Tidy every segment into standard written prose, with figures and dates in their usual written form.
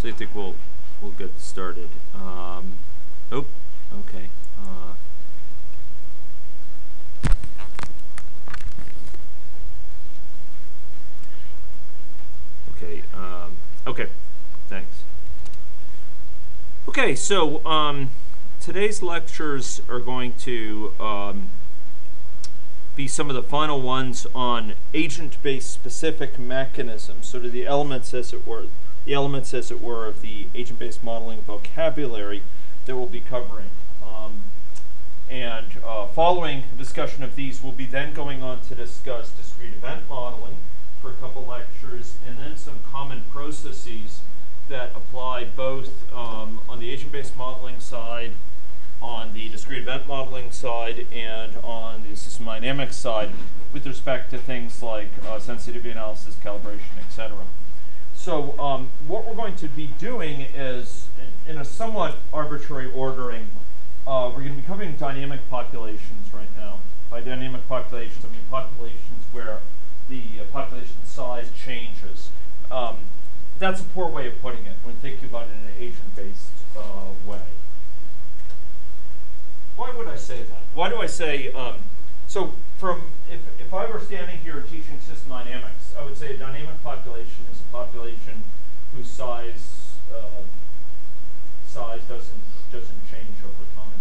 So I think we'll get started. Okay. Okay, thanks. Okay, so today's lectures are going to be some of the final ones on agent-based specific mechanisms, sort of the elements, as it were, of the agent-based modeling vocabulary that we'll be covering. Following the discussion of these, we'll be then going on to discuss discrete event modeling for a couple lectures, and then some common processes that apply both on the agent-based modeling side, on the discrete event modeling side, and on the system dynamics side with respect to things like sensitivity analysis, calibration, etc. So what we're going to be doing is, in a somewhat arbitrary ordering, we're going to be covering dynamic populations right now. By dynamic populations, I mean populations where the population size changes. That's a poor way of putting it when thinking about it in an agent-based way. Why would I say that? Why do I say, so from, if I were standing here teaching system dynamics, I would say a dynamic population is a population whose size doesn't change over time.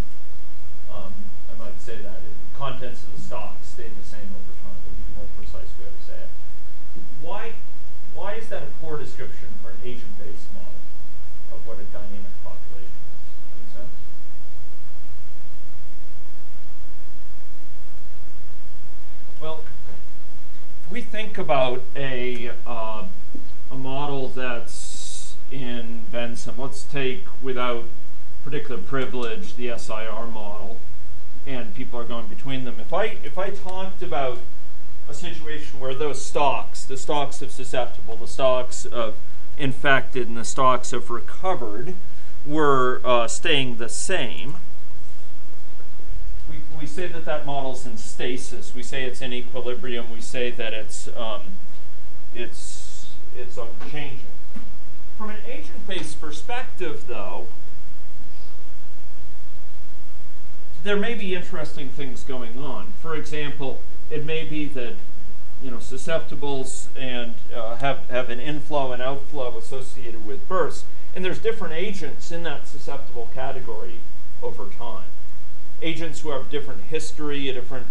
I might say that. The contents of the stock stay the same over time. It would be a more precise way to say it. Why is that a poor description for an agent-based model of what a dynamic population is? Make sense? Well, if we think about a model that's in Vensim, let's take, without particular privilege, the SIR model, and people are going between them. If I talked about a situation where those stocks, the stocks of susceptible, the stocks of infected, and the stocks of recovered were staying the same, we say that that model's in stasis. We say it's in equilibrium. We say that it's unchanging. From an agent-based perspective, though, there may be interesting things going on. For example, it may be that, you know, susceptibles and have an inflow and outflow associated with births, and there's different agents in that susceptible category over time. Agents who have different history, a different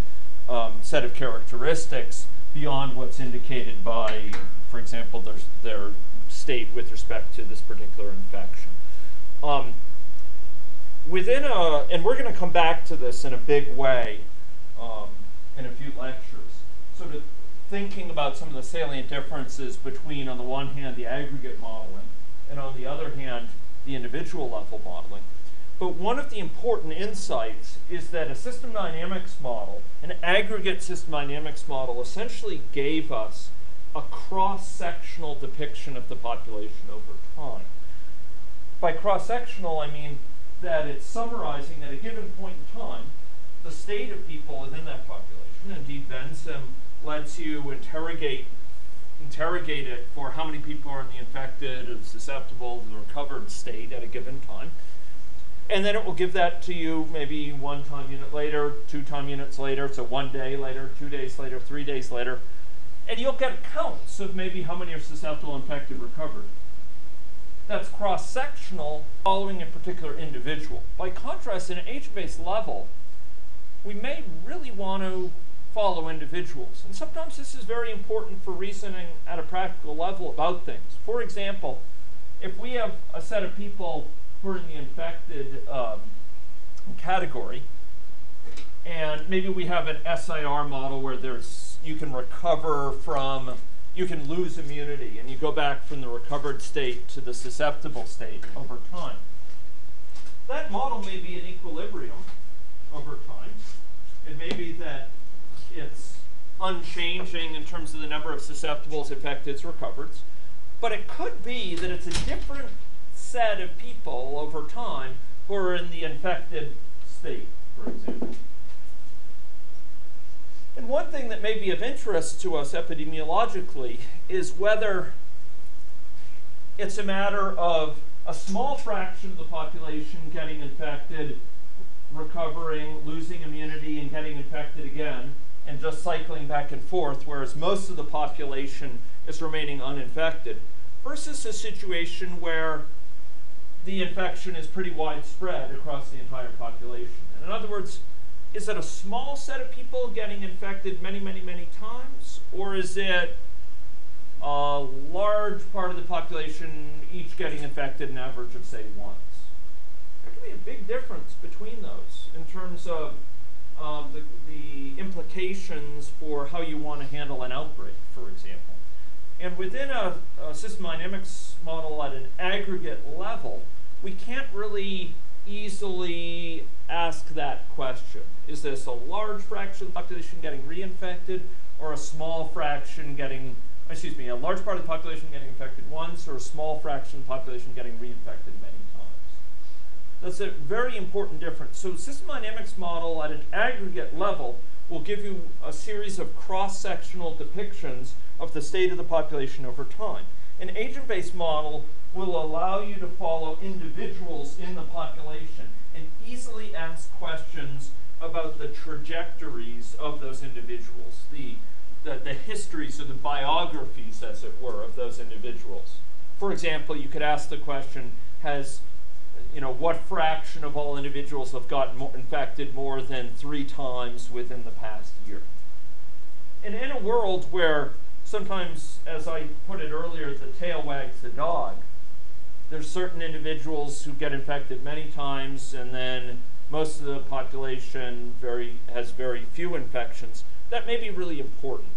set of characteristics beyond what's indicated by, for example, their state with respect to this particular infection. And we're going to come back to this in a big way in a few lectures, sort of thinking about some of the salient differences between, on the one hand, the aggregate modeling, and on the other hand, the individual level modeling. But one of the important insights is that a system dynamics model, an aggregate system dynamics model, essentially gave us a cross-sectional depiction of the population over time. By cross-sectional, I mean that it's summarizing at a given point in time the state of people within that population. Indeed, Vensim lets you interrogate it for how many people are in the infected or susceptible or recovered state at a given time. And then it will give that to you maybe one time unit later, two time units later, so 1 day later, 2 days later, 3 days later. And you'll get counts of maybe how many are susceptible, infected, recovered. That's cross-sectional, following a particular individual. By contrast, in an agent-based level, we may really want to follow individuals. And sometimes this is very important for reasoning at a practical level about things. For example, if we have a set of people who are in the infected category, and maybe we have an SIR model where you can lose immunity, and you go back from the recovered state to the susceptible state over time. That model may be in equilibrium over time. It may be that it's unchanging in terms of the number of susceptibles, infecteds, recovereds, but it could be that it's a different set of people over time who are in the infected state, for example. And one thing that may be of interest to us epidemiologically is whether It's a matter of a small fraction of the population getting infected, recovering, losing immunity, and getting infected again, and just cycling back and forth, whereas most of the population is remaining uninfected, versus a situation where the infection is pretty widespread across the entire population. And in other words, is it a small set of people getting infected many, many, many times, or is it a large part of the population each getting infected an average of, say, once? There can be a big difference between those in terms of the implications for how you want to handle an outbreak, for example. And within a system dynamics model at an aggregate level, we can't really easily ask that question. Is this a large fraction of the population getting reinfected, or a small fraction getting, excuse me, a large part of the population getting infected once, or a small fraction of the population getting reinfected many times? That's a very important difference. So the system dynamics model at an aggregate level will give you a series of cross-sectional depictions of the state of the population over time. An agent-based model will allow you to follow individuals in the population and easily ask questions about the trajectories of those individuals, the histories or the biographies, as it were, of those individuals. For example, you could ask the question, has, you know, what fraction of all individuals have gotten infected more than 3 times within the past year? And in a world where sometimes, as I put it earlier, the tail wags the dog, there's certain individuals who get infected many times, and then most of the population has very few infections. That may be really important.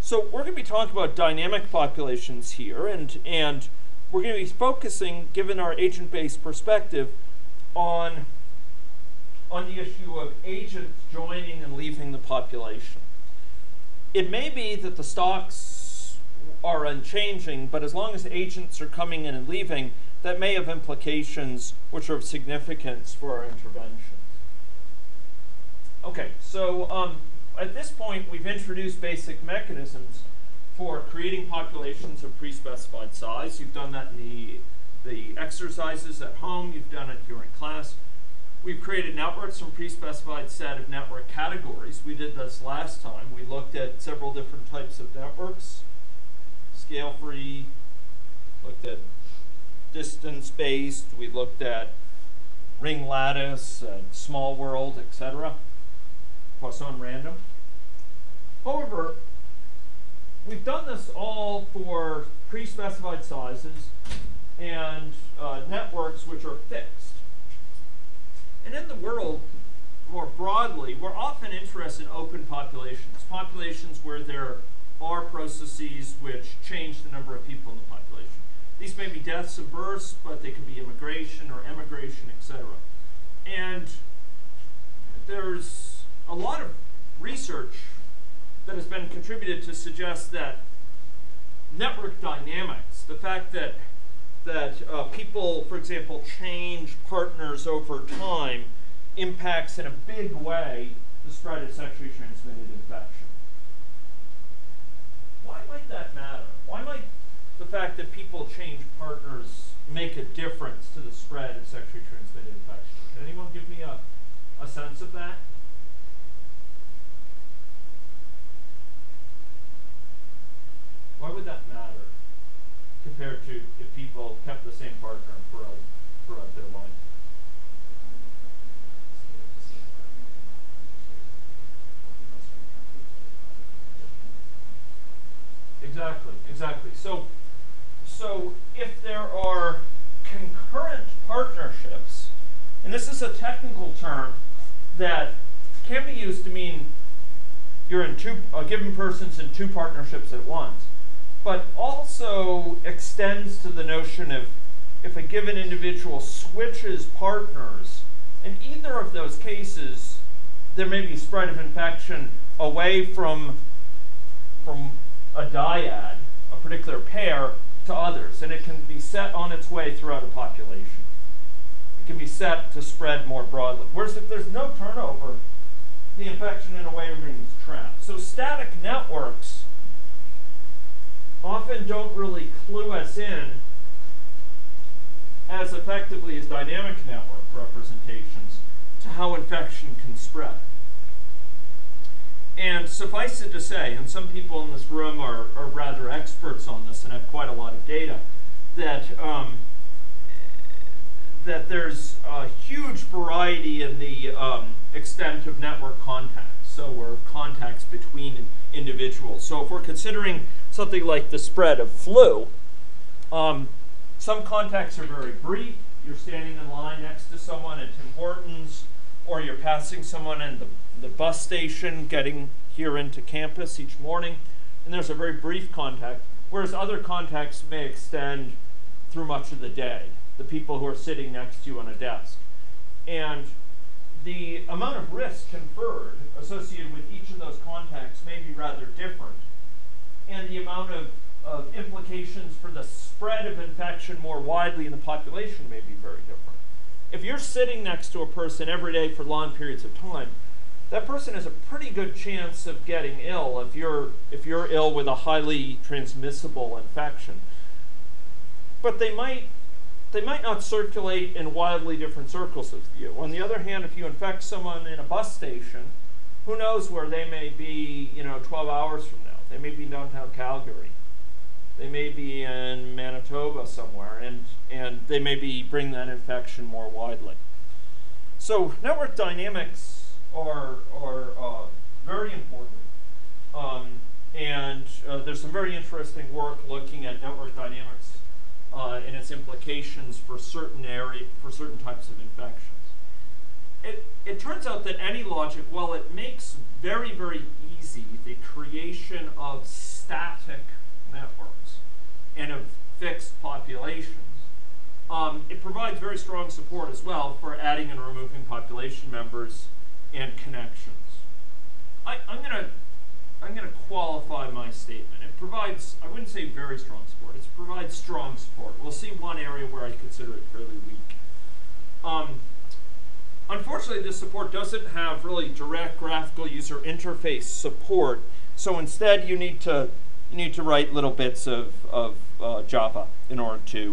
So we're going to be talking about dynamic populations here, and we're going to be focusing, given our agent-based perspective, on the issue of agents joining and leaving the population. It may be that the stocks are unchanging, but as long as agents are coming in and leaving, that may have implications which are of significance for our interventions. Okay, so at this point, we've introduced basic mechanisms for creating populations of pre-specified size. You've done that in the exercises at home. You've done it during class. We've created networks from pre-specified set of network categories. We did this last time. We looked at several different types of networks. Scale-free, looked at distance-based, we looked at ring lattice, small world, etc. Poisson random. However, we've done this all for pre-specified sizes and networks which are fixed. And in the world, more broadly, we're often interested in open populations, populations where there are processes which change the number of people in the population. These may be deaths and births, but they could be immigration or emigration, etc. And there's a lot of research that has been contributed to suggest that network dynamics, the fact that people, for example, change partners over time, impacts in a big way the spread of sexually transmitted infection. Why might that matter? Why might the fact that people change partners make a difference to the spread of sexually transmitted infection? Can anyone give me a sense of that? Why would that matter compared to if people kept the same partner throughout their life? Exactly, exactly. So if there are concurrent partnerships, and this is a technical term that can be used to mean you're in a given person's in 2 partnerships at once, but also extends to the notion of if a given individual switches partners, in either of those cases, there may be spread of infection away from a dyad, a particular pair, to others, and it can be set on its way throughout a population. It can be set to spread more broadly. Whereas if there's no turnover, the infection in a way remains trapped. So static networks often don't really clue us in as effectively as dynamic network representations to how infection can spread. And suffice it to say, and some people in this room are rather experts on this and have quite a lot of data, that that there's a huge variety in the extent of network contacts, so or contacts between individuals. So if we're considering something like the spread of flu, some contacts are very brief. You're standing in line next to someone at Tim Hortons, or you're passing someone in the bus station getting here into campus each morning, and there's a very brief contact, whereas other contacts may extend through much of the day, the people who are sitting next to you on a desk. And the amount of risk conferred associated with each of those contacts may be rather different, and the amount of implications for the spread of infection more widely in the population may be very different. If you're sitting next to a person every day for long periods of time, that person has a pretty good chance of getting ill if you're ill with a highly transmissible infection. But they might not circulate in wildly different circles with you. On the other hand, if you infect someone in a bus station, who knows where they may be, 12 hours from now. They may be in downtown Calgary. They may be in Manitoba somewhere, and they may be bringing that infection more widely. So network dynamics are very important, and there's some very interesting work looking at network dynamics and its implications for certain types of infections. It turns out that AnyLogic, while it makes very, very easy the creation of static networks and of fixed populations, it provides very strong support as well for adding and removing population members and connections. I'm gonna qualify my statement. It provides, I wouldn't say very strong support, it provides strong support. We'll see one area where I consider it fairly weak. Unfortunately, this support doesn't have really direct graphical user interface support, so instead you need to write little bits of Java in order to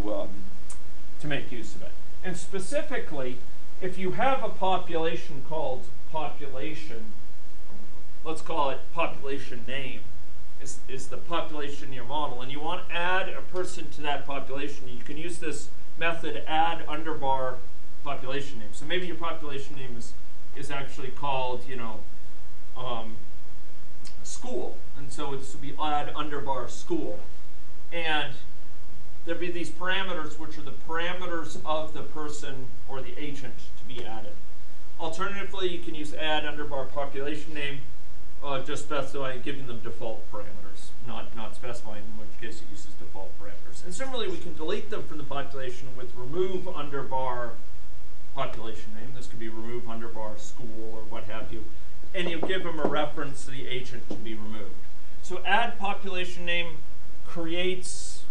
make use of it. And specifically, if you have a population called population, let's call it population name, is the population in your model, and you want to add a person to that population, you can use this method add underbar population name. So maybe your population name is actually called, school, and so it would be add underbar school. And there'd be these parameters, which are the parameters of the person or the agent to be added. Alternatively, you can use add underbar population name, just specifying, giving them default parameters, not specifying, in which case it uses default parameters. And similarly, we can delete them from the population with remove underbar population name. This could be remove underbar school or what have you. And you give them a reference to the agent to be removed. So add population name creates,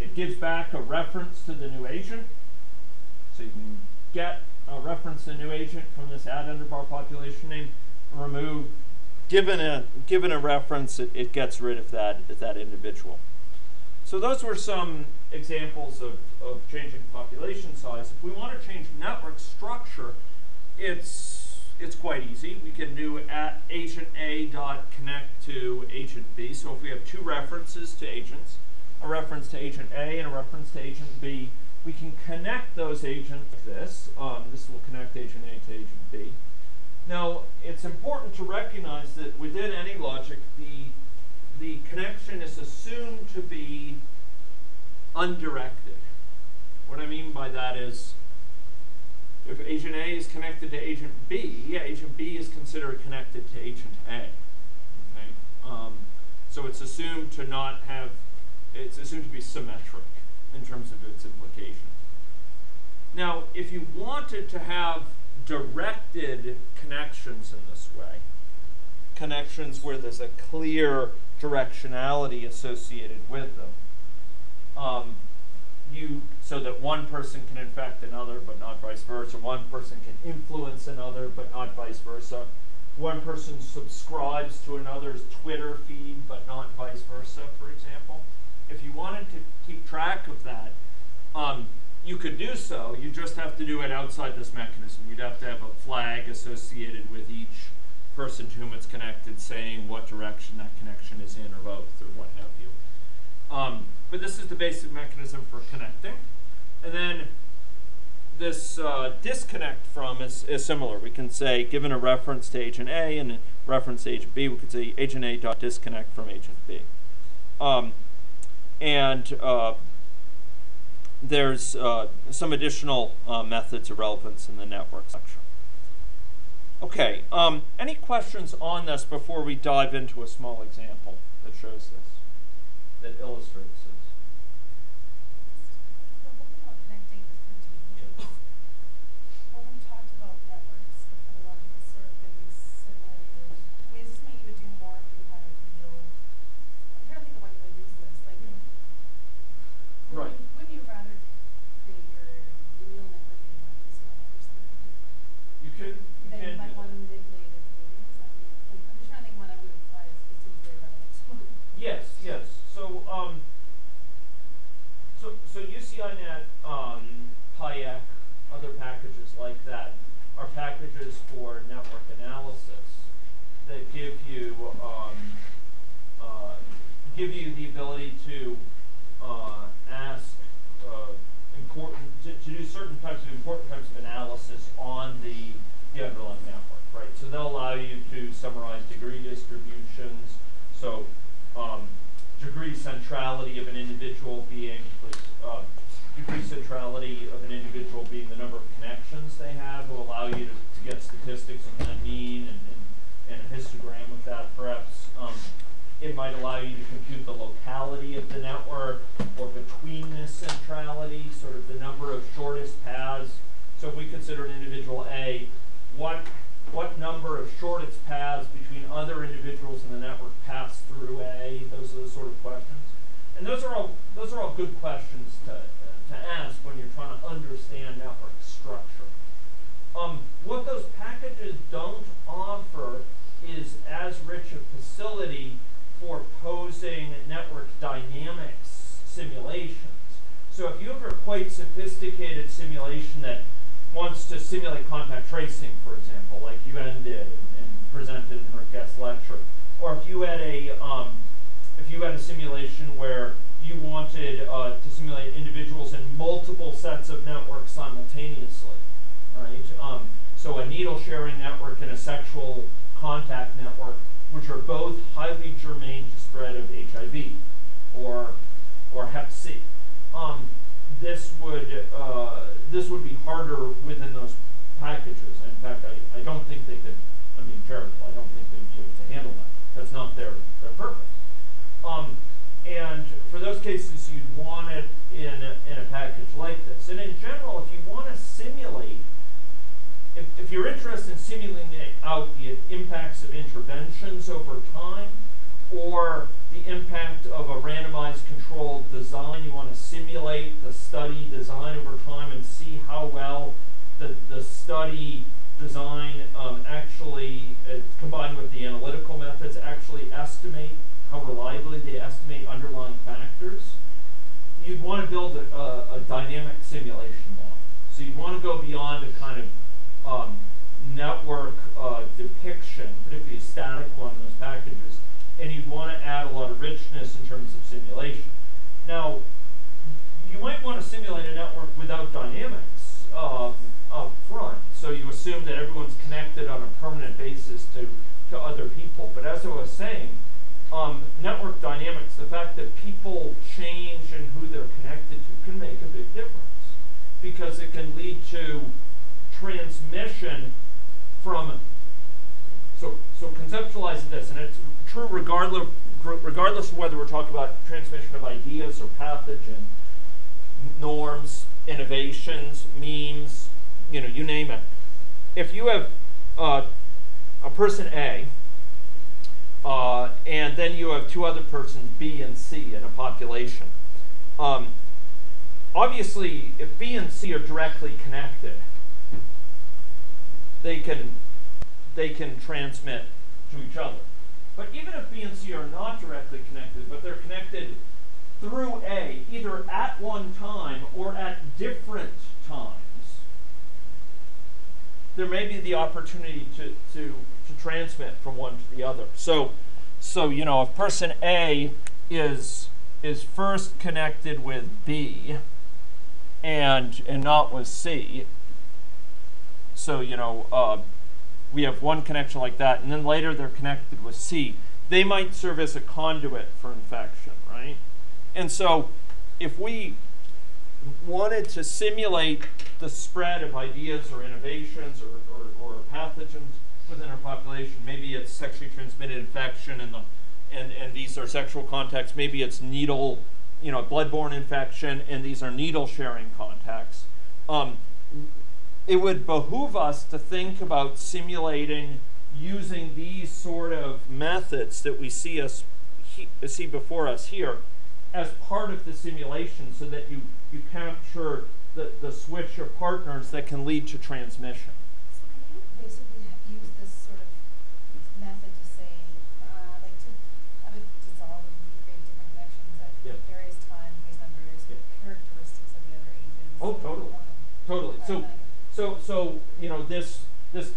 it gives back a reference to the new agent. So you can get a reference to the new agent from this add underbar population name, remove, given a reference, it gets rid of that individual. So those were some examples of changing population size. If we want to change network structure, it's quite easy. We can do at agent A dot connect to agent B. So if we have two references to agents, a reference to agent A and a reference to agent B, we can connect those agents like this. This will connect agent A to agent B. Now, it's important to recognize that within AnyLogic, the connection is assumed to be undirected. What I mean by that is, if agent A is connected to agent B, agent B is considered connected to agent A. Okay? So it's assumed to not have, it's assumed to be symmetric in terms of its implications. Now, if you wanted to have directed connections in this way, connections where there's a clear directionality associated with them, so that one person can infect another but not vice versa, one person can influence another but not vice versa, one person subscribes to another's Twitter feed, but not vice versa, for example. If you wanted to keep track of that, you could do so. You just have to do it outside this mechanism. You'd have to have a flag associated with each person to whom it's connected, saying what direction that connection is in, or both, or what have you. But this is the basic mechanism for connecting. And then this disconnect from is similar. We can say, given a reference to agent A and a reference to agent B, we could say agent A dot disconnect from agent B. There's some additional methods of relevance in the network section. Okay, any questions on this before we dive into a small example that shows this, that illustrates this? So what about connecting between when we talked about networks with the logical sort of things similar, I mean, is this something you would do more if you had a real, I'm trying to think of what you would use this, like, right. You might want to manipulate it. I'm just trying to think when I would apply this particular method. Yes, yes. So, so UCINet, PIAC, other packages like that are packages for network analysis that give you the ability to ask to do certain types of important types of analysis on the underlying network, right? So they'll allow you to summarize degree distributions, so degree centrality of an individual being, degree centrality of an individual being the number of connections they have, will allow you to get statistics on that mean and a histogram of that perhaps. It might allow you to compute the locality of the network or betweenness centrality, sort of the number of shortest paths. So if we consider an individual A, what number of shortest paths between other individuals in the network pass through A? Those are the sort of questions. And those are all good questions to ask when you're trying to understand network structure. What those packages don't offer is as rich a facility for posing network dynamics simulations. So if you have a quite sophisticated simulation that wants to simulate contact tracing, for example, like Yuen did and presented in her guest lecture, or if you had a simulation where you wanted to simulate individuals in multiple sets of networks simultaneously, right? So a needle sharing network and a sexual contact network, which are both highly germane to spread of HIV or Hep C. This would be harder within those packages. In fact, I don't think they could. I mean, terrible. I don't think they'd be able to handle that. That's not their purpose. And for those cases, you'd want it in a package like this. And in general, if you want to simulate. If you're interested in simulating out the impacts of interventions over time or the impact of a randomized controlled design, you want to simulate the study design over time and see how well the study design actually, combined with the analytical methods, actually estimate, how reliably they estimate underlying factors, you'd want to build a dynamic simulation model. So you'd want to go beyond a kind of network depiction, particularly a static one in those packages, and you'd want to add a lot of richness in terms of simulation. Now, you might want to simulate a network without dynamics up front, so you assume that everyone's connected on a permanent basis to other people. But as I was saying, network dynamics, the fact that people change and who they're connected to can make a big difference, because it can lead to transmission from, so conceptualize this, and it's true regardless of whether we're talking about transmission of ideas or pathogen, norms, innovations, memes, you name it. If you have a person A, and then you have two other persons, B and C, in a population, obviously, if B and C are directly connected, they can they can transmit to each other. But even if B and C are not directly connected, but they're connected through A, either at one time or at different times, there may be the opportunity to transmit from one to the other. So you know, if person A is first connected with B and not with C, so you know, we have one connection like that, and then later they're connected with C, they might serve as a conduit for infection, right? And so if we wanted to simulate the spread of ideas or innovations or pathogens within our population, maybe it's sexually transmitted infection and these are sexual contacts, maybe it's needle, you know, bloodborne infection, and these are needle sharing contacts. It would behoove us to think about simulating using these sort of methods that we see before us here as part of the simulation, so that you capture the switch of partners that can lead to transmission. So can you basically use this sort of method to say, like to have it dissolve and recreate different connections at various times based on various characteristics of the other agents? Oh, totally. Totally. So you know, this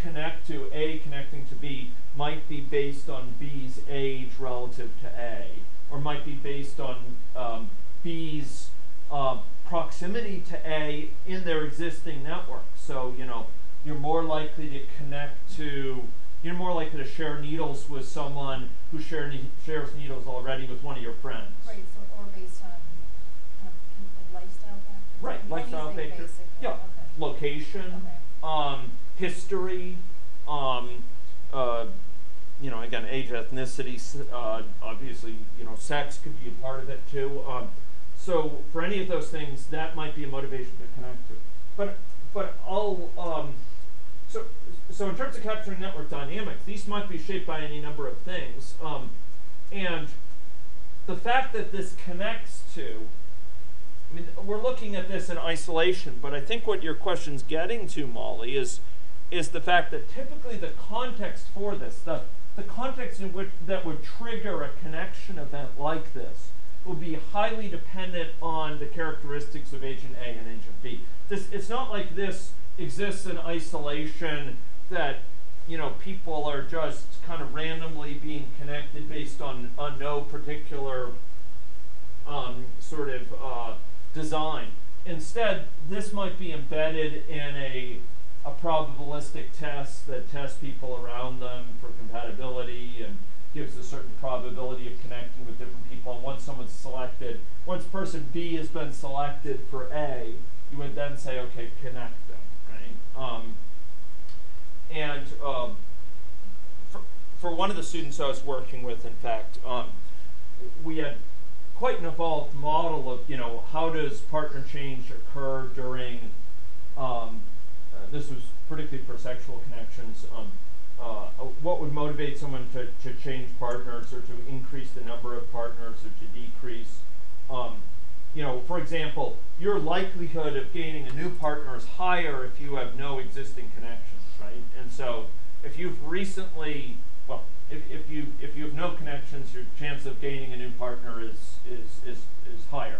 connect to A connecting to B might be based on B's age relative to A, or might be based on B's proximity to A in their existing network. So you know, you're more likely to share needles with someone who shares needles already with one of your friends. Right. So or based on lifestyle factors. Right. Lifestyle factors. Yeah. Okay. Location, history, you know, again, age, ethnicity, obviously, you know, sex could be a part of it too. So for any of those things, that might be a motivation to connect to. But I'll so in terms of capturing network dynamics, these might be shaped by any number of things, and the fact that this connects to. I mean, we're looking at this in isolation, but I think what your question's getting to, Molly, is the fact that typically the context for this, the context in which that would trigger a connection event like this, will be highly dependent on the characteristics of agent A and agent B. It's not like this exists in isolation, that you know, people are just kind of randomly being connected based on no particular sort of design. Instead, this might be embedded in a probabilistic test that tests people around them for compatibility and gives a certain probability of connecting with different people. And once someone's selected, once person B has been selected for A, you would then say, okay, connect them, right? For one of the students I was working with, in fact, we had quite an evolved model of, you know, how does partner change occur during, this was particularly for sexual connections, what would motivate someone to change partners, or to increase the number of partners, or to decrease. You know, for example, your likelihood of gaining a new partner is higher if you have no existing connections, right? And so if you've recently, well, if you have no connections, your chance of gaining a new partner is higher,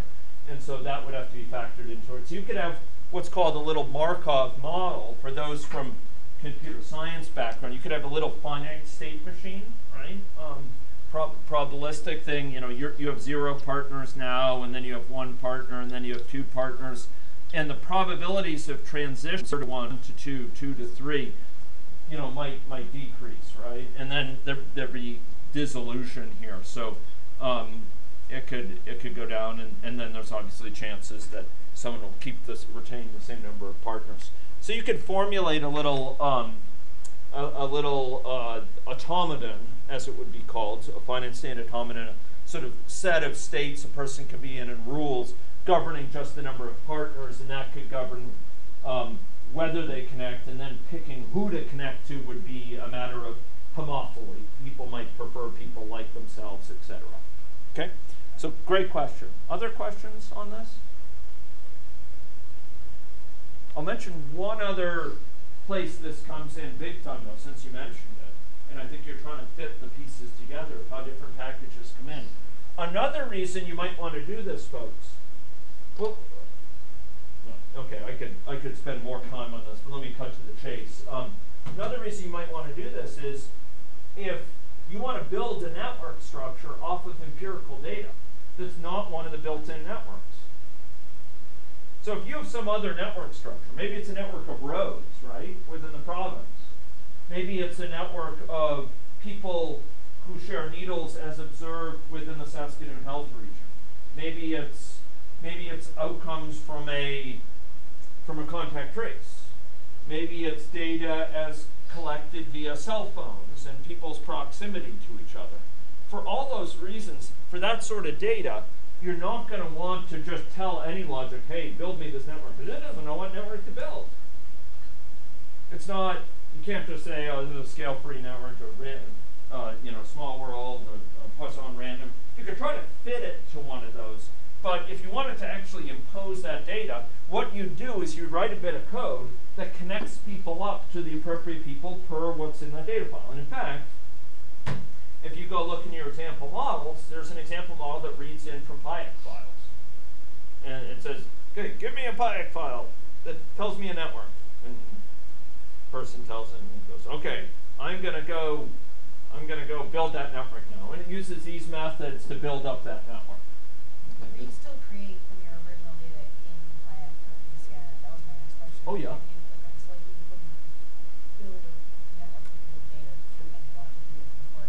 and so that would have to be factored into it. So you could have what's called a little Markov model. For those from computer science background, you could have a little finite state machine, right? Probabilistic thing. You know, you have 0 partners now, and then you have 1 partner, and then you have 2 partners, and the probabilities of transition to 1 to 2, 2 to 3. You know, might decrease, right? And then there'd be dissolution here, so it could go down, and then there's obviously chances that someone will retain the same number of partners. So you could formulate a little automaton, as it would be called, a finite state automaton, a sort of set of states a person could be in, and rules governing just the number of partners, and that could govern. Whether they connect, and then picking who to connect to would be a matter of homophily. People might prefer people like themselves, etc. Okay? So, great question. Other questions on this? I'll mention one other place this comes in big time, though, since you mentioned it. And I think you're trying to fit the pieces together of how different packages come in. Another reason you might want to do this, folks. Well, okay, I could spend more time on this, but let me cut to the chase. Another reason you might want to do this is if you want to build a network structure off of empirical data that's not one of the built-in networks. So if you have some other network structure, maybe it's a network of roads, right, within the province. Maybe it's a network of people who share needles as observed within the Saskatoon Health region. Maybe it's outcomes from a contact trace. Maybe it's data as collected via cell phones and people's proximity to each other. For all those reasons, for that sort of data, you're not going to want to just tell AnyLogic, hey, build me this network, because it doesn't know what network to build. It's not, you can't just say, oh, this is a scale-free network, or random, small world, or Poisson random. You can try to fit it to one of those. But if you wanted to actually impose that data, what you do is you write a bit of code that connects people up to the appropriate people per what's in that data file. And in fact, if you go look in your example models, there's an example model that reads in from PIAC files. And it says, okay, give me a PIAC file that tells me a network. And the person tells him, and goes, okay, I'm gonna go build that network now. And it uses these methods to build up that network. But you still create from your original data in PIAC or VCI? That was my next question. Oh, yeah. So you wouldn't build a network of your data to anyone or your data?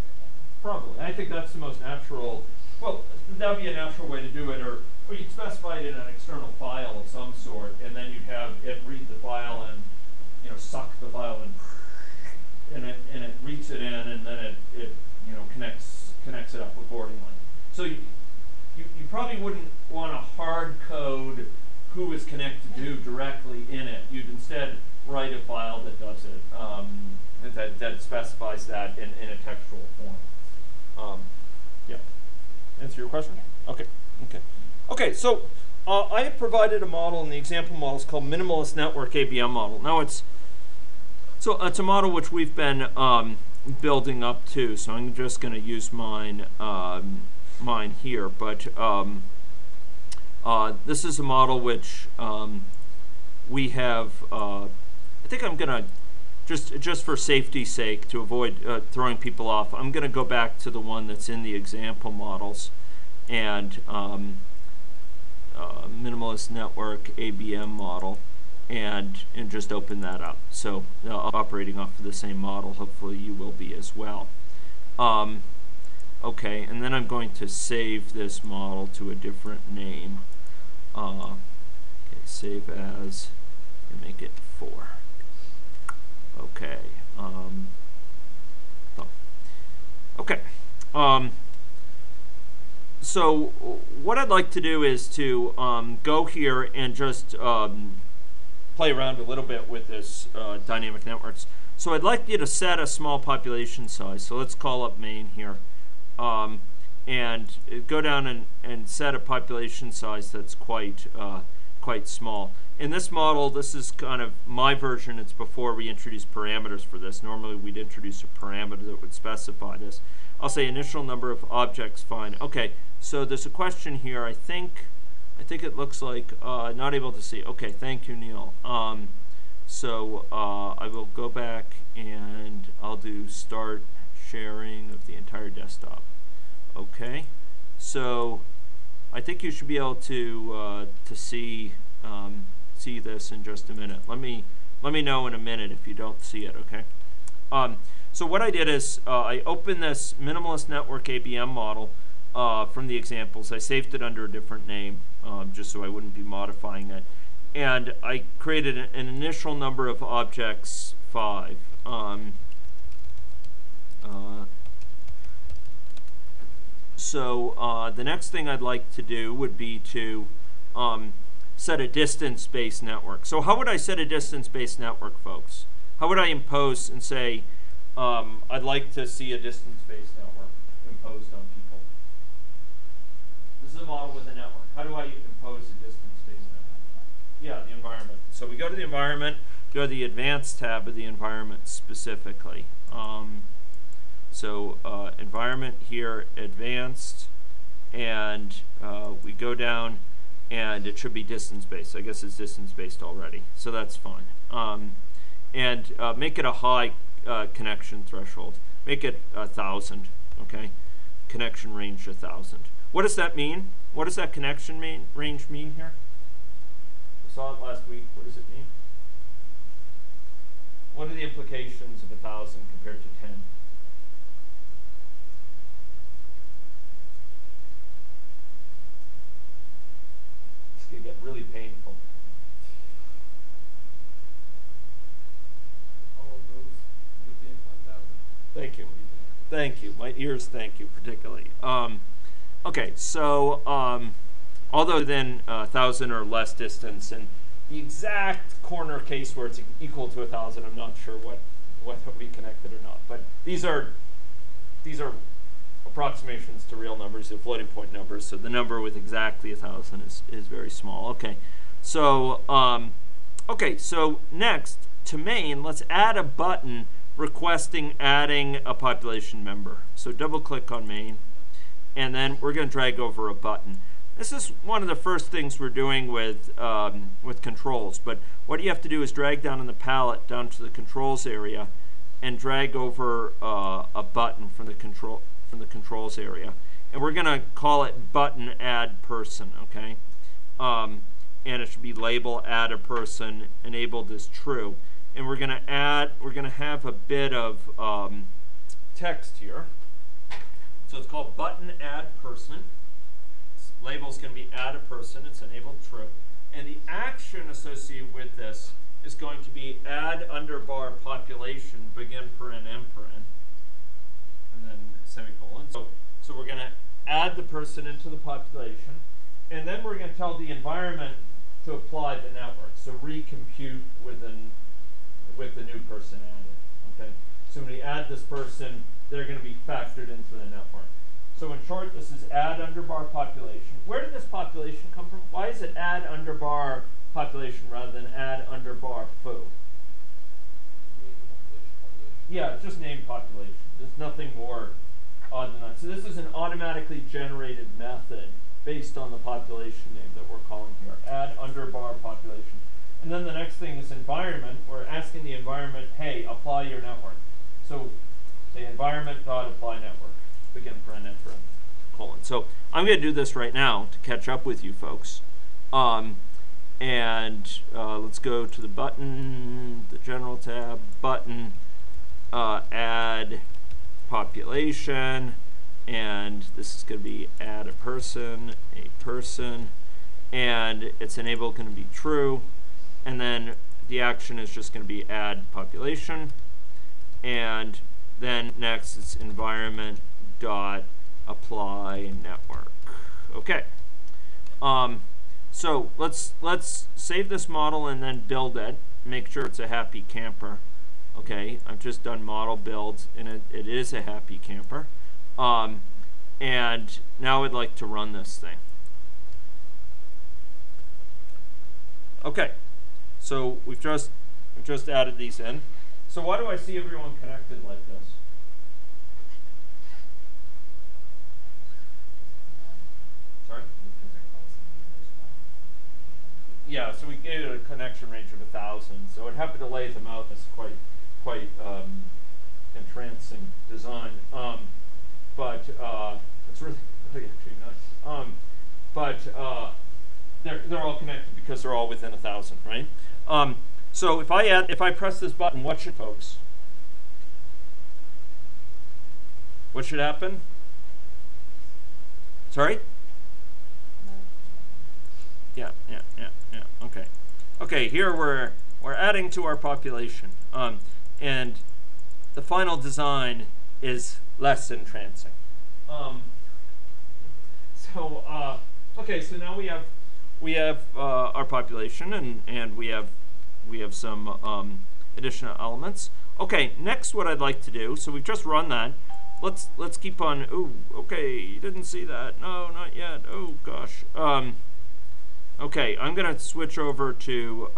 Probably. I think that's the most natural. Well, that would be a natural way to do it, or you'd specify it in an external file of some sort, and then you'd have it read the file and, suck the file and it reads it in, and then it connects it up accordingly. So you probably wouldn't want to hard code who is connected to directly in it. You'd instead write a file that does it, that specifies that in a textual form. Yeah. Answer your question? Yeah. Okay. So I have provided a model in the example models called Minimalist Network ABM Model. Now it's a model which we've been building up to. So I'm just going to use mine here, but this is a model which we have. I think I'm gonna just for safety's sake, to avoid throwing people off, I'm gonna go back to the one that's in the example models, and Minimalist Network ABM Model, and just open that up. So operating off of the same model, hopefully you will be as well. Okay, and then I'm going to save this model to a different name. Okay, save as, and make it 4. Okay. So what I'd like to do is to go here and just play around a little bit with this dynamic networks. So I'd like you to set a small population size. So let's call up main here. And go down and set a population size that's quite small. In this model, this is kind of my version. It's before we introduce parameters for this. Normally, we'd introduce a parameter that would specify this. I'll say initial number of objects, fine. Okay, so there's a question here. I think it looks like not able to see. Okay, thank you, Neil. So I will go back and I'll do start sharing of the entire desktop. Okay, so I think you should be able to see this in just a minute. Let me know in a minute if you don't see it. Okay. So what I did is I opened this Minimalist Network ABM model from the examples. I saved it under a different name just so I wouldn't be modifying it, and I created an initial number of objects 5. So the next thing I'd like to do would be to set a distance-based network. So how would I set a distance-based network, folks? How would I impose and say, I'd like to see a distance-based network imposed on people? This is a model with a network. How do I impose a distance-based network? Yeah, the environment. So we go to the environment. Go to the Advanced tab of the environment specifically. Environment here, Advanced, and we go down, and it should be distance-based. I guess it's distance-based already, so that's fine. Make it a high connection threshold. Make it 1,000, okay? Connection range 1,000. What does that mean? What does that connection range mean here? We saw it last week. What does it mean? What are the implications of 1,000 compared to 10? It's going to get really painful. All those within 1,000. Thank you. Thank you. My ears thank you particularly. Okay, so although then 1,000 or less distance, and the exact corner case where it's equal to 1,000, I'm not sure whether we connected or not. But these are approximations to real numbers, they're floating point numbers, so the number with exactly 1,000 is very small. Okay. So so next to main, let's add a button requesting adding a population member. So double click on main, and then we're going to drag over a button. This is one of the first things we're doing with controls, but what you have to do is drag down on the palette down to the controls area and drag over a button from the controls area, and we're going to call it button add person, okay? And it should be label add a person enabled as true, and we're going to have a bit of text here. So it's called button add person. Label's going to be add a person, it's enabled true. And the action associated with this is going to be add underbar population, begin paren, end paren, and then semicolon. So we're going to add the person into the population, and then we're going to tell the environment to apply the network. So recompute with the new person added. Okay. So when we add this person, they're going to be factored into the network. So in short, this is add underbar population. Where did this population come from? Why is it add underbar population rather than add underbar foo? Yeah, it's just name population. There's nothing more odd than that. So this is an automatically generated method based on the population name that we're calling here. Add underbar population. And then the next thing is environment. We're asking the environment, hey, apply your network. So say environment.apply network. Begin paren, end paren, colon. So I'm going to do this right now to catch up with you folks. Let's go to the button, the general tab, button, add population, and this is going to be add a person, and it's enabled going to be true, and then the action is just going to be add population, and then next it's environment dot apply network. Okay, so let's save this model and then build it. Make sure it's a happy camper. Okay, I've just done model builds, and it is a happy camper. And now I'd like to run this thing. Okay, so we've just added these in. So why do I see everyone connected like this? Yeah, so we gave it a connection range of 1,000, so I'd have to lay them out. That's quite entrancing design, but it's really actually nice. But they're all connected because they're all within 1,000, right? So if I press this button, what should folks? What should happen? Sorry. Yeah. Okay. Here we're adding to our population, and the final design is less entrancing. So now we have our population, and we have some additional elements. Okay. Next, what I'd like to do. So we've just run that. Let's keep on. Ooh. Okay. You didn't see that. No, not yet. Oh gosh. Okay, I'm going to switch over to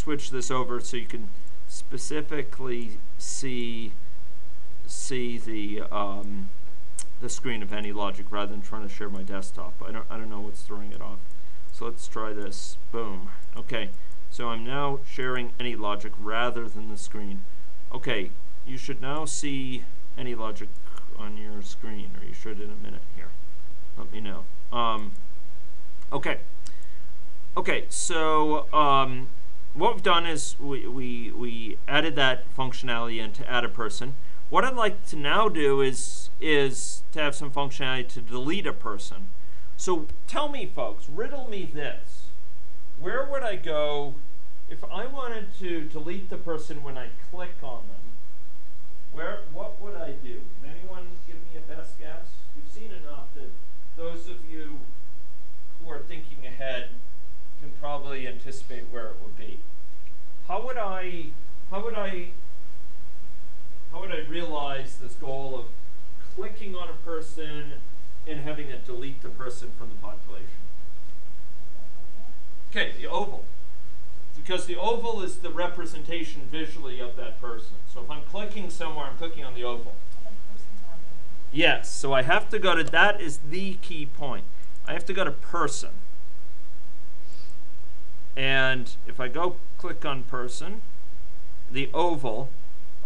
switch this over so you can specifically see the screen of AnyLogic rather than trying to share my desktop. I don't know what's throwing it off. So let's try this. Boom. Okay. So I'm now sharing AnyLogic rather than the screen. Okay. You should now see AnyLogic on your screen, or you should in a minute here. Let me know. Okay. So what we've done is we added that functionality in to add a person. What I'd like to now do is to have some functionality to delete a person. So tell me, folks, riddle me this. Where would I go if I wanted to delete the person when I click on them? What would I do? Can anyone give me a best guess? You've seen enough that those of you who are thinking ahead can probably anticipate where it would be. How would I realize this goal of clicking on a person and having it delete the person from the population? Okay, the oval. Because the oval is the representation visually of that person. So if I'm clicking somewhere, I'm clicking on the oval. Yes, so I have to go to, that is the key point. I have to go to person. And if I go click on person, the oval,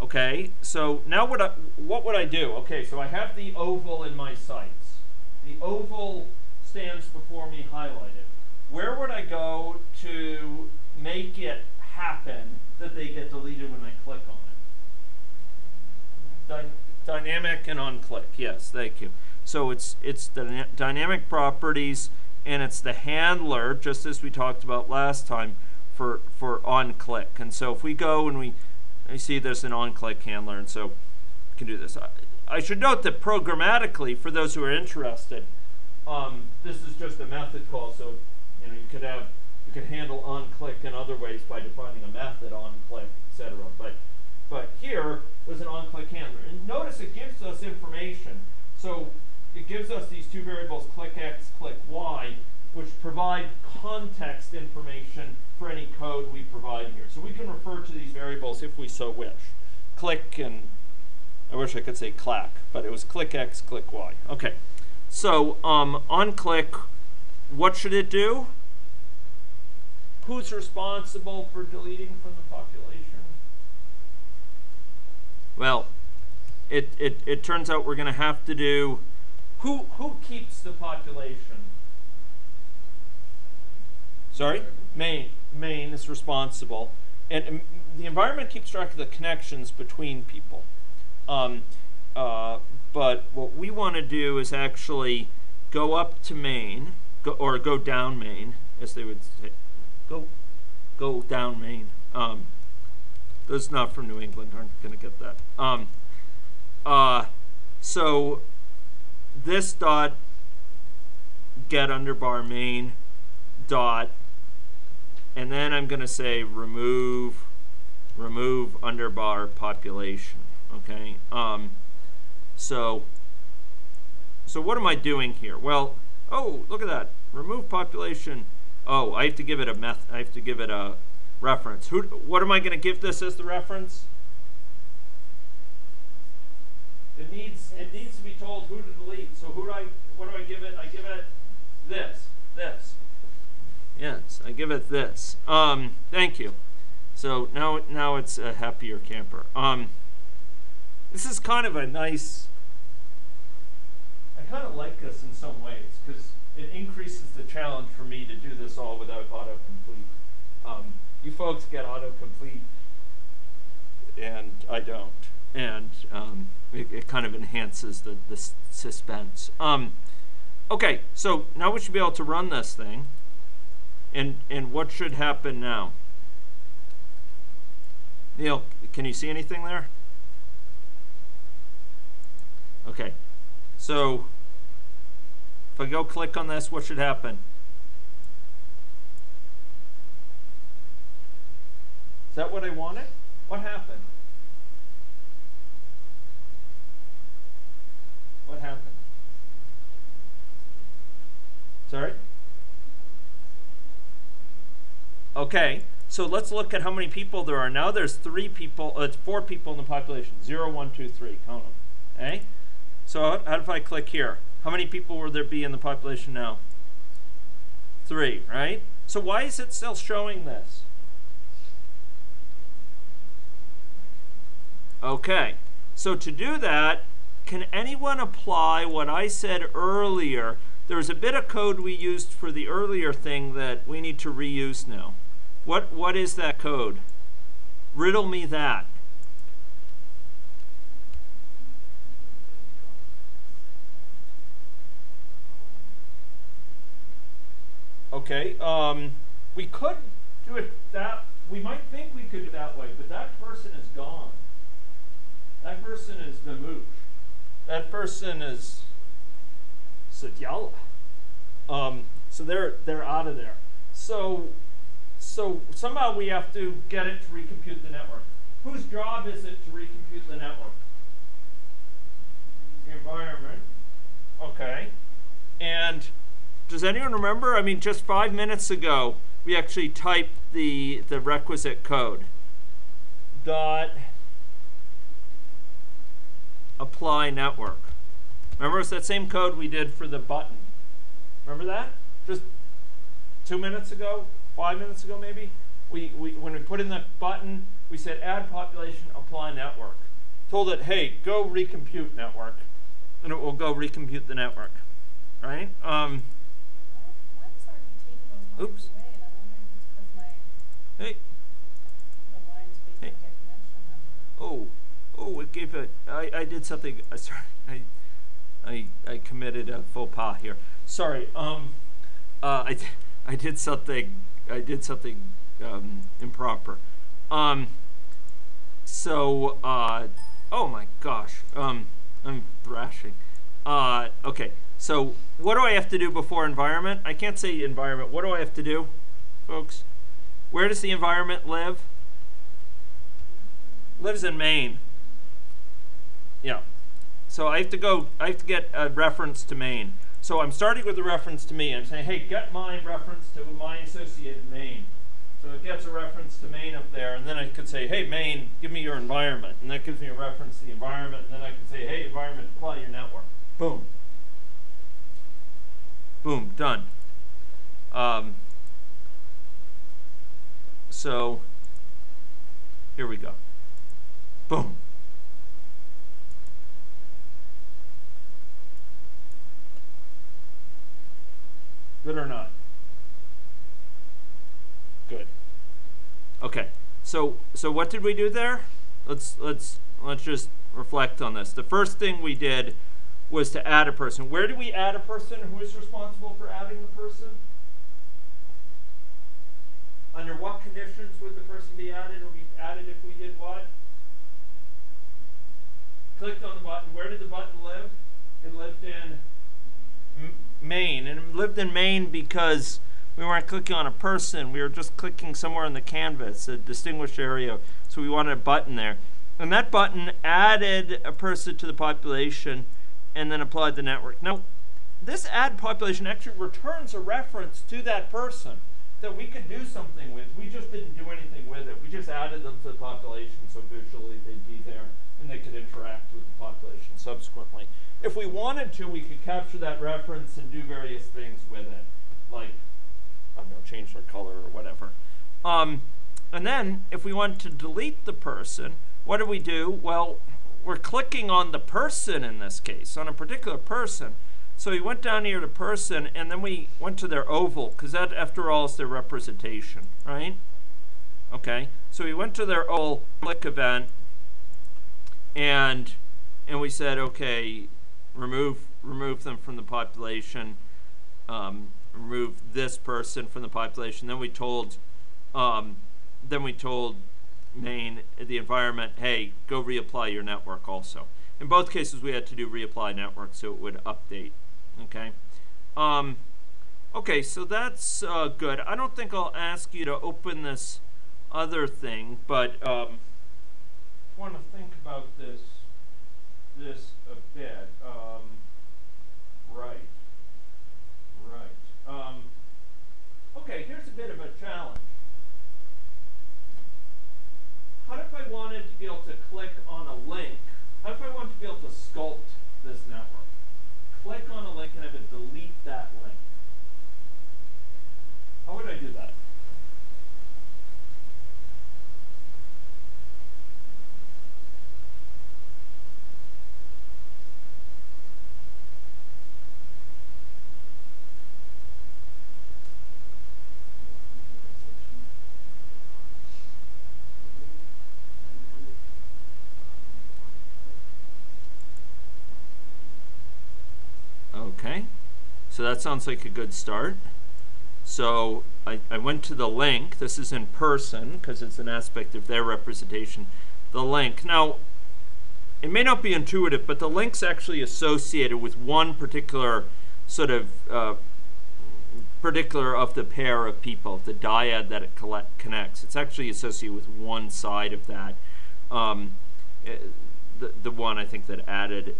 okay, so now what would I do? Okay, so I have the oval in my sights. The oval stands before me highlighted. Where would I go to make it happen that they get deleted when I click on it? Dynamic and on-click, yes, thank you. So it's the dynamic properties, and it's the handler, just as we talked about last time, for on-click. And so if we go and you see there's an on-click handler, and so we can do this. I should note that programmatically, for those who are interested, this is just a method call, so you could handle on-click in other ways by defining a method on-click, etc. But here there's an on-click handler, and notice it gives us information. So it gives us these two variables, click X, click Y, which provide context information for any code we provide here. So we can refer to these variables if we so wish. Click, and I wish I could say clack, but it was click X, click Y. Okay, so on click, what should it do? Who's responsible for deleting from the population? Well, it turns out we're going to have to do, who keeps the population? Sorry? Main is responsible. And the environment keeps track of the connections between people. But what we want to do is actually go up to main, or go down main, as they would say. Go down main. Those not from New England aren't going to get that. So this dot get underbar main dot, and then I'm going to say remove underbar population. Okay. So what am I doing here? Well, oh, look at that. Remove population. Oh, I have to give it a reference. What am I going to give this as the reference? It needs to be told who to delete. So what do I give it? I give it this. Yes, I give it this. Thank you. So now it's a happier camper. This is kind of a nice. I kind of like this in some ways because it increases the challenge for me to do this all without autocomplete. You folks get autocomplete, and I don't. And it kind of enhances the suspense. Okay, so now we should be able to run this thing. And what should happen now? Neil, can you see anything there? Okay, so if I go click on this, what should happen? Is that what I wanted? What happened? What happened? Sorry? Okay, So let's look at how many people there are now. There's four people in the population. 0, 1, 2, 3. Count them. Okay? So how if I click here? How many people will there be in the population now? 3, right? So why is it still showing this? Okay. So to do that, can anyone apply what I said earlier? There was a bit of code we used for the earlier thing that we need to reuse now. What is that code? Riddle me that. Okay, we could do it that, we might think we could do it that way, but that person is gone. That person is Mamouche. That person is Sadyala. So they're out of there. So somehow we have to get it to recompute the network. Whose job is it to recompute the network? The environment. Okay. And does anyone remember? I mean, just 5 minutes ago, we actually typed the requisite code. Dot apply network. Remember, it's that same code we did for the button. Remember that? Just 2 minutes ago? 5 minutes ago, maybe, we when we put in the button, we said add population, apply network. Told it, hey, go recompute network, and it will go recompute the network, right? Oops. Hey. Hey. Oh, it gave a. I did something. Sorry, I committed a faux pas here. Sorry. I did something. Improper. Oh my gosh, I'm thrashing. Okay, so what do I have to do before environment? I can't say environment. What do I have to do, folks? Where does the environment live? Lives in Maine. Yeah. So I have to go, I have to get a reference to Maine. So I'm starting with the reference to me. I'm saying, hey, get my reference to my associated Maine. So it gets a reference to Maine up there, and then I could say, hey, Maine, give me your environment. And that gives me a reference to the environment, and then I could say, hey, environment, apply your network. Boom. Boom, done. So here we go. Boom. Good or not? Good. Okay. So what did we do there? Let's just reflect on this. The first thing we did was to add a person. Where do we add a person? Who is responsible for adding the person? Under what conditions would the person be added? Or be added if we did what? Clicked on the button. Where did the button live? It lived in Maine, and it lived in Maine because we weren't clicking on a person, we were just clicking somewhere on the canvas, a distinguished area, so we wanted a button there. And that button added a person to the population and then applied the network. Now, this add population actually returns a reference to that person that we could do something with. We just didn't do anything with it. We just added them to the population so visually they'd be there and they could interact with the population subsequently. If we wanted to, we could capture that reference and do various things with it, like, I don't know, change their color or whatever. And then, if we want to delete the person, what do we do? Well, we're clicking on the person in this case, on a particular person. So we went down here to person, and then we went to their oval, because that, after all, is their representation, right? Okay, so we went to their oval click event, and we said, okay, remove them from the population, remove this person from the population. Then we told Maine, the environment, hey, go reapply your network also. In both cases we had to do reapply network so it would update. Okay. Okay, so that's good. I don't think I'll ask you to open this other thing, but I want to think about this a bit. Okay, here's a bit of a challenge. How if I wanted to be able to click on a link? How if I wanted to be able to sculpt this network? Click on a link and I would delete that link. How would I do that? Okay, so that sounds like a good start. So I went to the link. This is in person because it's an aspect of their representation. The link. Now, it may not be intuitive, but the link's actually associated with one particular sort of particular of the pair of people, the dyad that it connects. It's actually associated with one side of that. The one I think that added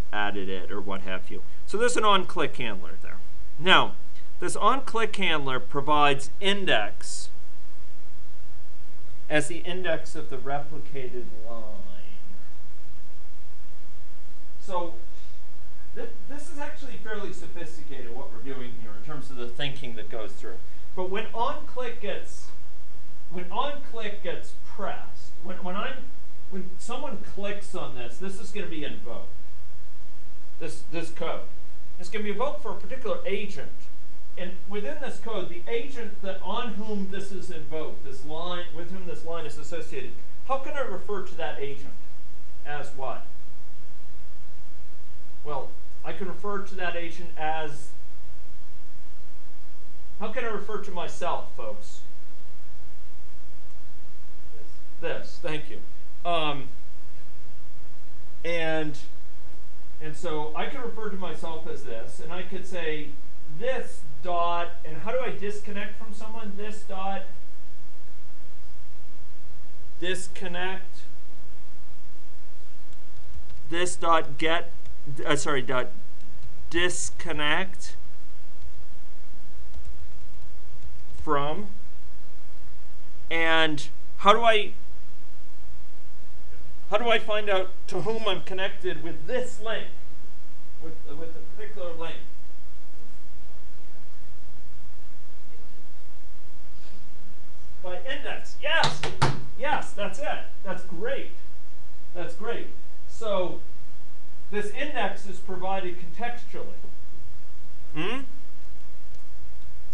it or what have you. So there's an on-click handler there. Now, this on-click handler provides index as the index of the replicated line. So this is actually fairly sophisticated what we're doing here in terms of the thinking that goes through. But when on-click gets pressed, when someone clicks on this, this is going to be invoked. This code. It's going to be invoked for a particular agent. And within this code, the agent that on whom this is invoked, this line with whom this line is associated, how can I refer to that agent as what? Well, I can refer to that agent as, how can I refer to myself, folks? This. Thank you. And so I could refer to myself as this, and I could say this dot, and how do I disconnect from someone? This dot, disconnect, this dot get, sorry, dot disconnect from, and how do I find out to whom I'm connected with this link, with a particular link? By index. Yes! Yes, that's it. That's great. That's great. So this index is provided contextually. Hmm?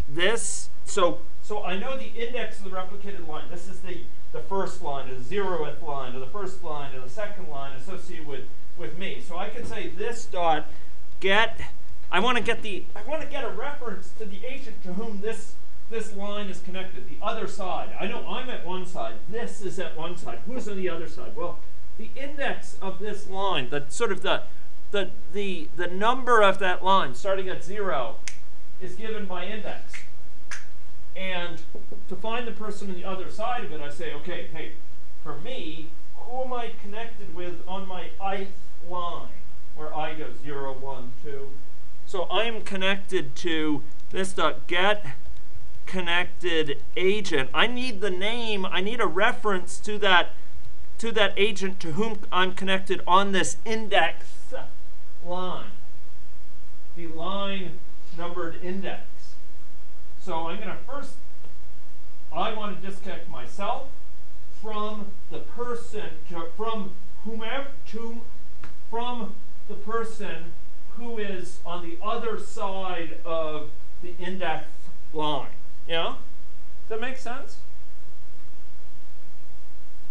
This, so I know the index of the replicated line. This is the first line, or the 0th line, or the first line, or the second line associated with me. So I can say this dot get. I want to get a reference to the agent to whom this line is connected. The other side. I know I'm at one side. This is at one side. Who's on the other side? Well, the index of this line, the sort of the number of that line starting at 0, is given by index. And to find the person on the other side of it, I say, okay, hey, for me, who am I connected with on my ith line, where I goes 0, 1, 2. So I'm connected to this dot get connected agent. I need the name. I need a reference to that agent to whom I'm connected on this index line, the line numbered index. So I'm going to first, I want to disconnect myself from the person, from the person who is on the other side of the index line. Yeah? Does that make sense?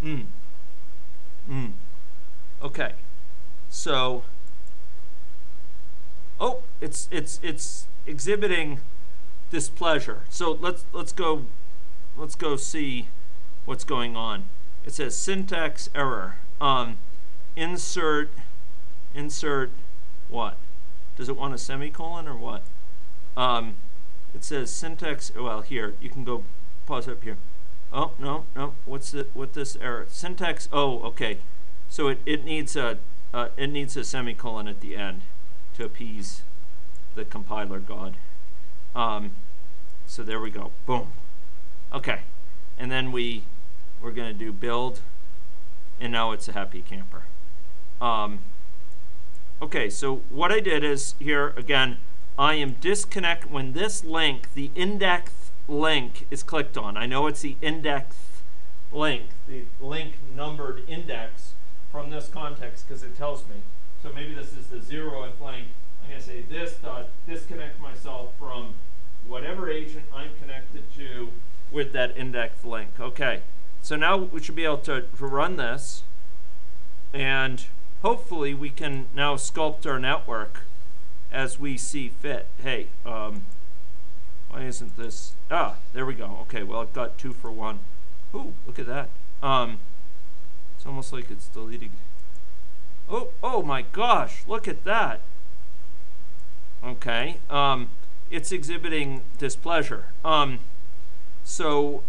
Mm. Mm. Okay. So, oh, it's exhibiting displeasure. So let's go see what's going on. It says syntax error. Insert what? Does it want a semicolon or what? It says syntax. Well, here you can go pause up here. Oh no. What's this error? Syntax. Oh, okay. So it needs a semicolon at the end to appease the compiler god. So there we go. Boom. Okay. And then we're going to do build and now it's a happy camper. Okay, so what I did is here again, I am disconnect when this link, the index link, is clicked on. I know it's the index link, the link numbered index from this context because it tells me. So maybe this is the 0th link. I'm going to say this dot disconnect myself from whatever agent I'm connected to with that index link. Okay, so now we should be able to run this, and hopefully we can now sculpt our network as we see fit. Hey, why isn't this? Ah, there we go. Okay, well, it got 2 for 1. Ooh, look at that. It's almost like it's deleting. Oh, oh my gosh, look at that. Okay, it's exhibiting displeasure. So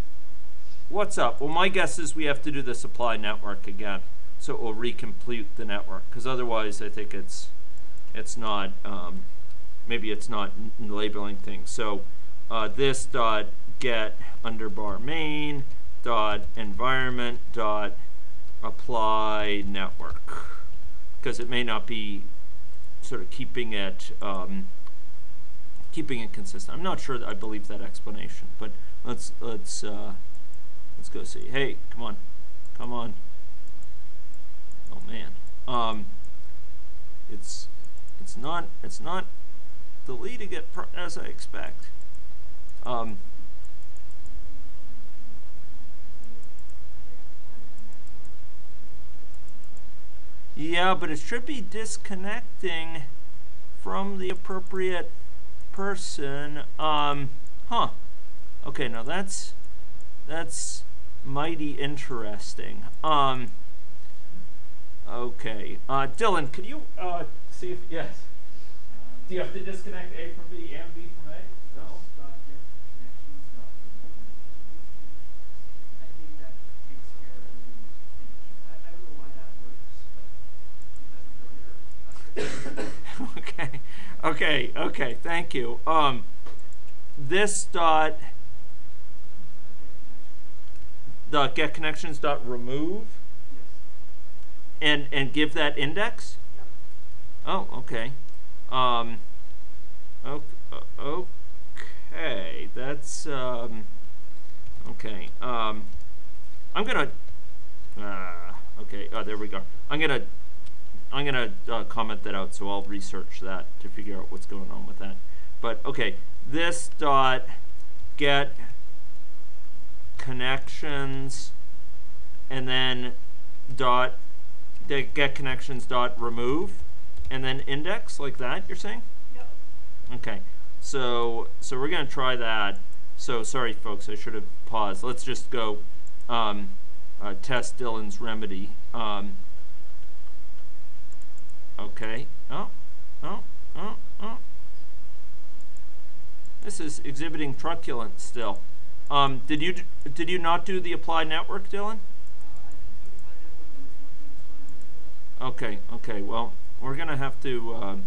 what's up? Well, my guess is we have to do the supply network again, so it will recomplete the network, because otherwise I think it's not, maybe it's not labeling things. So this dot get underbar main dot environment dot apply network, because it may not be sort of keeping it consistent. I'm not sure that I believe that explanation, but let's go see. Hey, come on, come on. Oh man, it's not deleting it as I expect. Yeah, but it should be disconnecting from the appropriate person. Huh. Okay, now that's mighty interesting. Okay. Dylan, could you see if yes. Do you have to disconnect A from B and B from A? No. Okay, okay, okay, thank you. This dot get connections dot remove, yes. and give that index. Yep. Oh, okay. Okay, that's okay. I'm gonna. Okay. Oh, there we go. I'm gonna comment that out, so I'll research that to figure out what's going on with that. But okay, this dot get connections, and then dot get connections dot remove, and then index like that. You're saying? Yep. Okay. So we're gonna try that. So sorry, folks, I should have paused. Let's just go test Dylan's remedy. Okay. Oh. This is exhibiting truculence still. Did you not do the apply network, Dylan? Okay. Okay. Well, we're gonna have to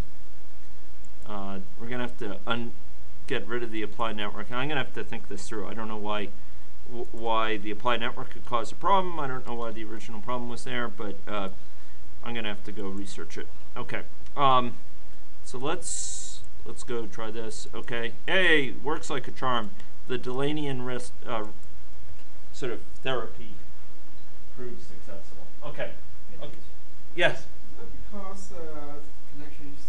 get rid of the apply network. And I'm gonna have to think this through. I don't know why the apply network could cause a problem. I don't know why the original problem was there, but. I'm gonna have to go research it. Okay, so let's go try this. Okay, hey, works like a charm. The Delanian rest sort of therapy proves successful. Okay. Okay. Yes. Is that because connections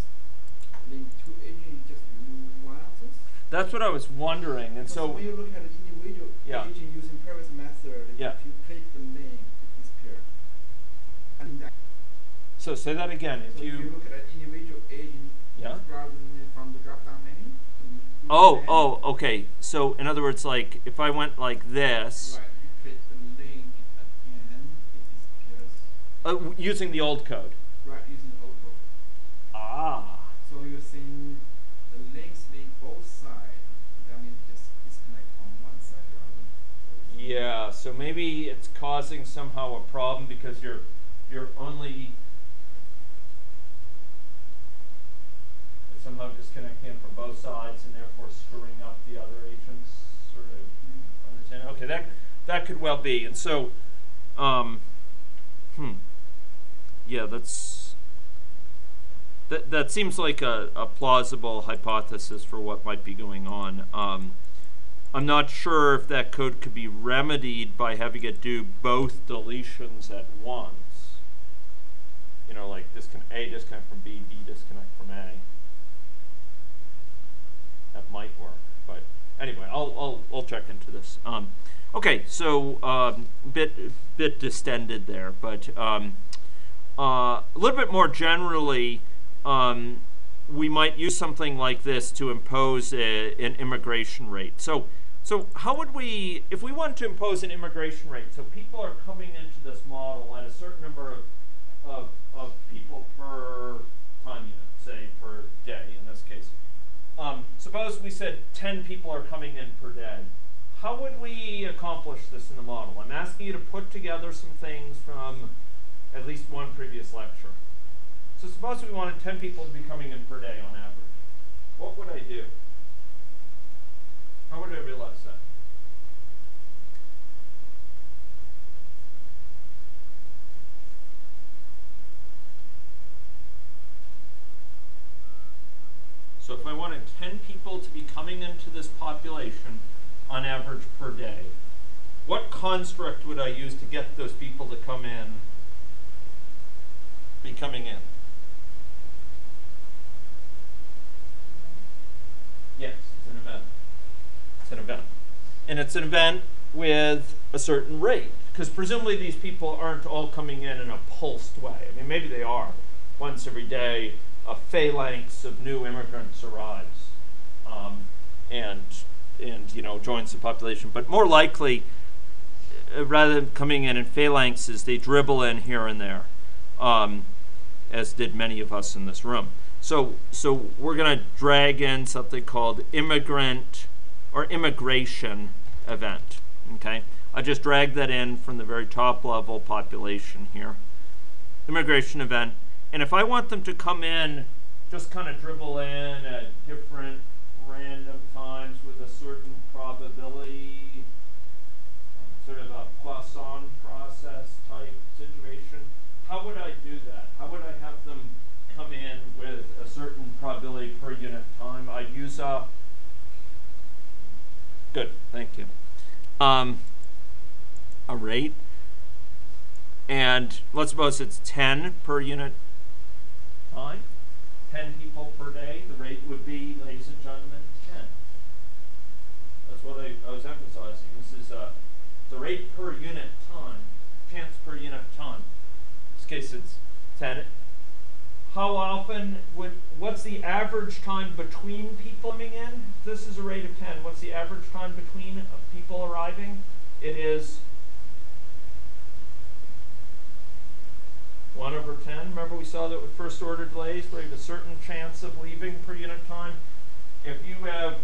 link to agent, just remove one of those? That's what I was wondering, and so when you look at an individual yeah. agent using previous method, yeah. if you click the name, it disappears. And so say that again. If you look at an individual agent yeah. rather than from the drop-down menu. Oh, oh, okay. So in other words, like if I went like this, right. you click the link again, it disappears. Using the old code. Right, using the old code. Ah. So you're seeing the links being both sides. That means just disconnect on one side rather than. Yeah. So maybe it's causing somehow a problem because you're only somehow disconnecting it from both sides and therefore screwing up the other agents, sort of understand. Okay, that could well be. And so Yeah, that seems like a plausible hypothesis for what might be going on. I'm not sure if that code could be remedied by having it do both deletions at once. You know, like A disconnect from B, B disconnect from A. That might work, but anyway, I'll check into this. Okay, so bit distended there, but a little bit more generally, we might use something like this to impose an immigration rate. So how would we, if we want to impose an immigration rate? So people are coming into this model at a certain number of people per time unit, say per day in this case. Suppose we said 10 people are coming in per day. How would we accomplish this in the model? I'm asking you to put together some things from at least one previous lecture. So suppose we wanted 10 people to be coming in per day on average. What would I do? How would I realize that? So if I wanted 10 people to be coming into this population on average per day, what construct would I use to get those people to come in, be coming in? Yes, it's an event. It's an event. And it's an event with a certain rate, because presumably these people aren't all coming in a pulsed way. I mean, maybe they are. Once every day, a phalanx of new immigrants arrives and you know, joins the population. But more likely, rather than coming in phalanxes, they dribble in here and there, as did many of us in this room. So we're going to drag in something called immigration event. Okay, I just dragged that in from the very top level population here. Immigration event. And if I want them to come in, just kind of dribble in at different random times with a certain probability, sort of a Poisson process type situation, how would I do that? How would I have them come in with a certain probability per unit time? I'd use a... Good, thank you. A rate. And let's suppose it's 10 per unit time, 10 people per day. The rate would be, ladies and gentlemen, 10. That's what I was emphasizing. This is the rate per unit time, chance per unit time. In this case, it's 10. How often would, what's the average time between people coming in? This is a rate of 10. What's the average time between people arriving? It is 1 over 10. Remember, we saw that with first order delays, where you have a certain chance of leaving per unit time. If you have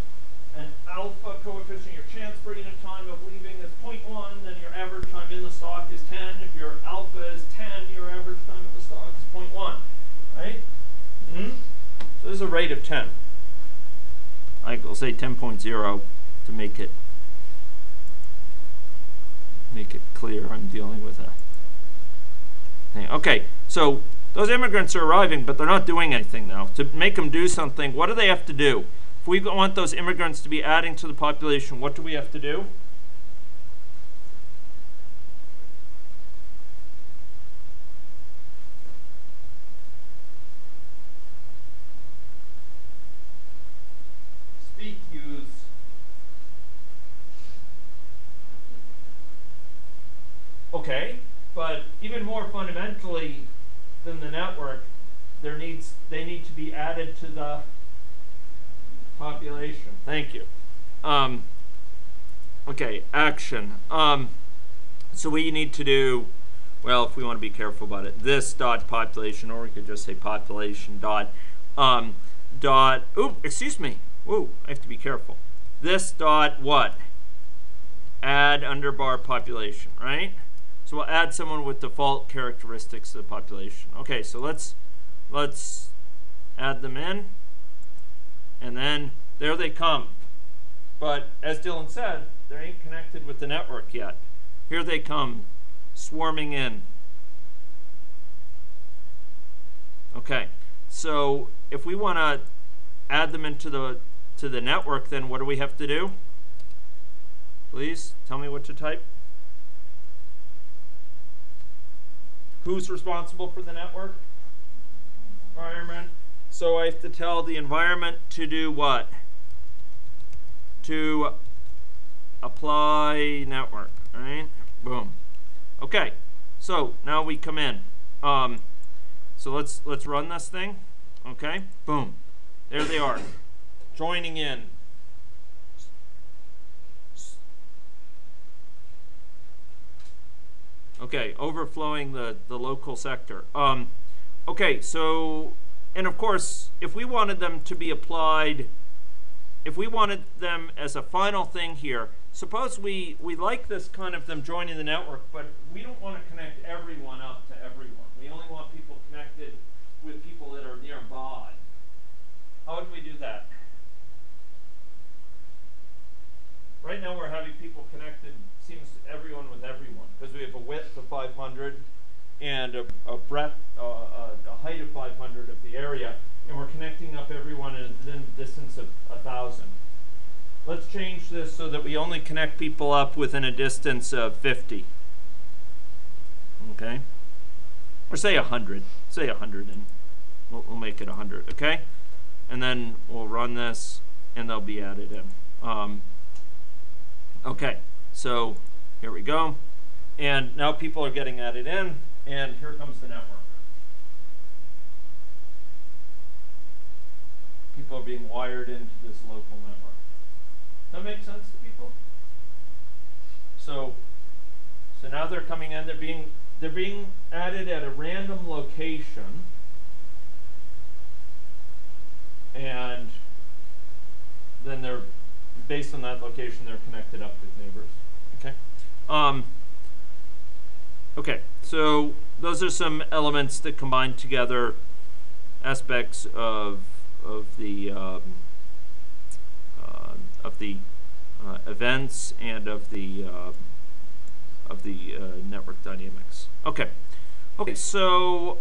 an alpha coefficient, your chance per unit time of leaving is 0.1, then your average time in the stock is 10. If your alpha is 10, your average time in the stock is 0.1. Right? So this is a rate of 10. I will say 10.0 to make it clear I'm dealing with a... Okay, so those immigrants are arriving, but they're not doing anything now. To make them do something, what do they have to do? If we want those immigrants to be adding to the population, what do we have to do? Okay. But even more fundamentally than the network, they need to be added to the population. Thank you. Okay, action. So we need to do, well, if we want to be careful about it, this dot population, or we could just say population dot ooh, excuse me. Ooh, I have to be careful. This dot what? Add underbar population, right? So we'll add someone with default characteristics to the population. Okay, so let's add them in, and then there they come. But as Dylan said, they ain't connected with the network yet. Here they come, swarming in. Okay, so if we want to add them into the network, then what do we have to do? Please tell me what to type. Who's responsible for the network? Environment. So I have to tell the environment to do what? To apply network, right? Boom. Okay, so now we come in. So let's run this thing. Okay, boom. There they are, joining in. Okay, overflowing the local sector. Okay, so, and of course, if we wanted them to be applied, if we wanted them as a final thing here, suppose we like this kind of them joining the network, but we don't want to connect everyone up to everyone. We only want people connected with people that are nearby. How would we do that? Right now we're having people connected, seems everyone with everyone, because we have a width of 500 and a breadth, a height of 500 of the area, and we're connecting up everyone at a distance of 1,000. Let's change this so that we only connect people up within a distance of 50. Okay? Or say 100. Say 100, and we'll make it 100, okay? And then we'll run this, and they'll be added in. Okay, so here we go. And now people are getting added in, and here comes the network. People are being wired into this local network. Does that make sense to people? So now they're coming in, they're being added at a random location, and then they're, based on that location, they're connected up with neighbors. Okay. Okay, so those are some elements that combine together aspects of the events and of the network dynamics. Okay. Okay. So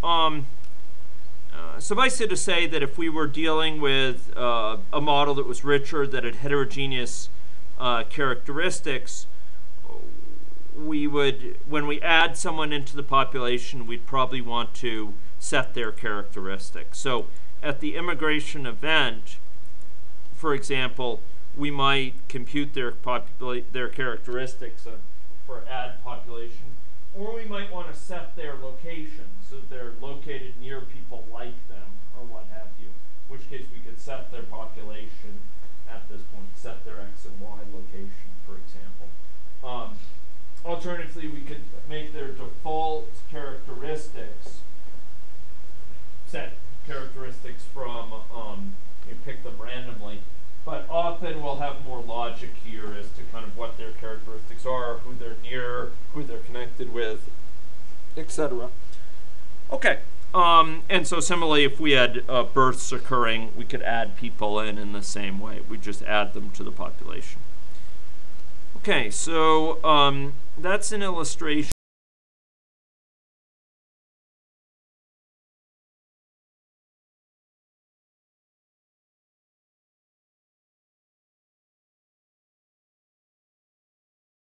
suffice it to say that if we were dealing with a model that was richer, that had heterogeneous characteristics, we would, when we add someone into the population, we'd probably want to set their characteristics. So at the immigration event, for example, we might compute their characteristics for add population, or we might want to set their location so that they're located near people like them or what have you, in which case we could set their population at this point, set their X and Y location, for example. Alternatively, we could make their default characteristics, set characteristics from, you pick them randomly, but often we'll have more logic here as to kind of what their characteristics are, who they're near, who they're connected with, etc. Okay, and so similarly, if we had births occurring, we could add people in the same way. We just add them to the population. Okay, so that's an illustration